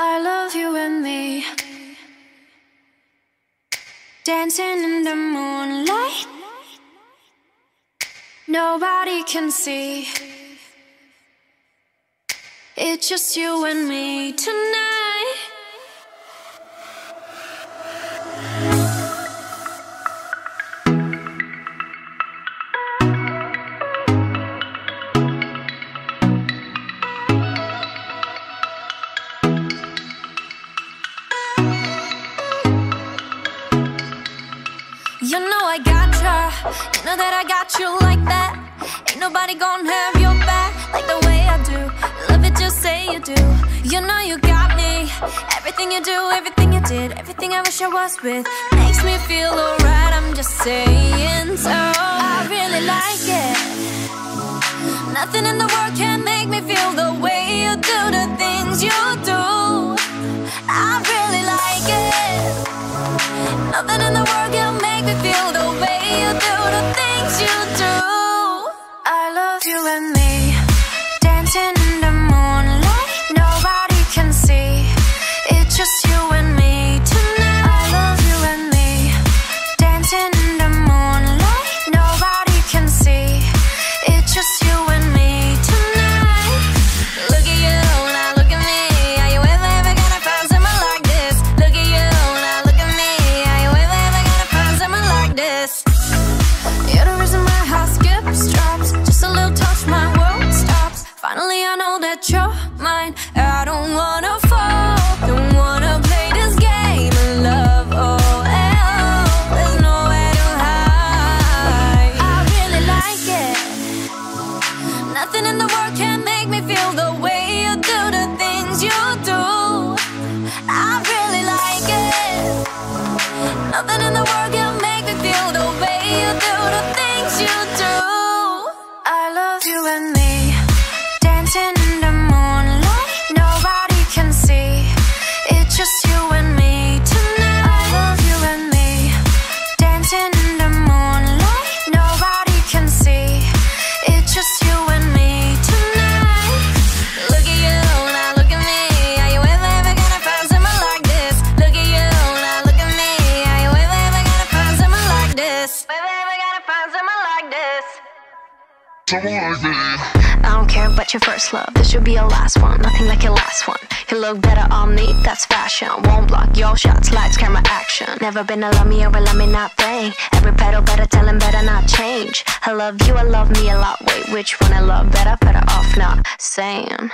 I love you and me, dancing in the moonlight. Nobody can see, it's just you and me tonight. You know I got you, you know that I got you like that. Ain't nobody gonna have your back like the way I do. Love it, just say you do. You know you got me, everything you do, everything you did, everything I wish I was with. Makes me feel alright, I'm just saying so. I really like it. Nothing in the world can make me feel the way you do the things you do. I really like it. Nothing in the world can make me feel the way you do the things you do. I love you and me, dancing in the moonlight. Nobody can see, it's just you and me tonight. I love you and me, dancing in the moonlight. Nobody can see, it's just you and me tonight. Look at you, now look at me. Are you ever gonna find someone like this? Look at you, now look at me. Are you ever gonna find someone like this? You're the reason my heart skips, drops. Just a little touch, my world stops. Finally I know that you're mine. I don't wanna fall, don't wanna play this game of love. Oh, hell, there's nowhere to hide. I really like it. Nothing in the world can make me feel the way you do the things you do. I really like it. Nothing in the world can make me feel the way you do the things you do. I love you and me, dancing in the moonlight. Nobody can see, it's just you and me tonight. I love you and me, dancing in the moonlight. Nobody can see, it's just you and me tonight. Look at you, now look at me. Are you ever gonna find someone like this? Look at you, now look at me. Are you ever gonna find someone like this? Ever gonna find someone like this? Someone like me. I don't care about your first love, this should be your last one. Nothing like your last one. You look better on me, that's fashion. Won't block your shots, lights, camera, action. Never been a love me or a love me not thing. Every pedal better tell him better not change. I love you, I love me a lot. Wait, which one I love better? Better off not saying.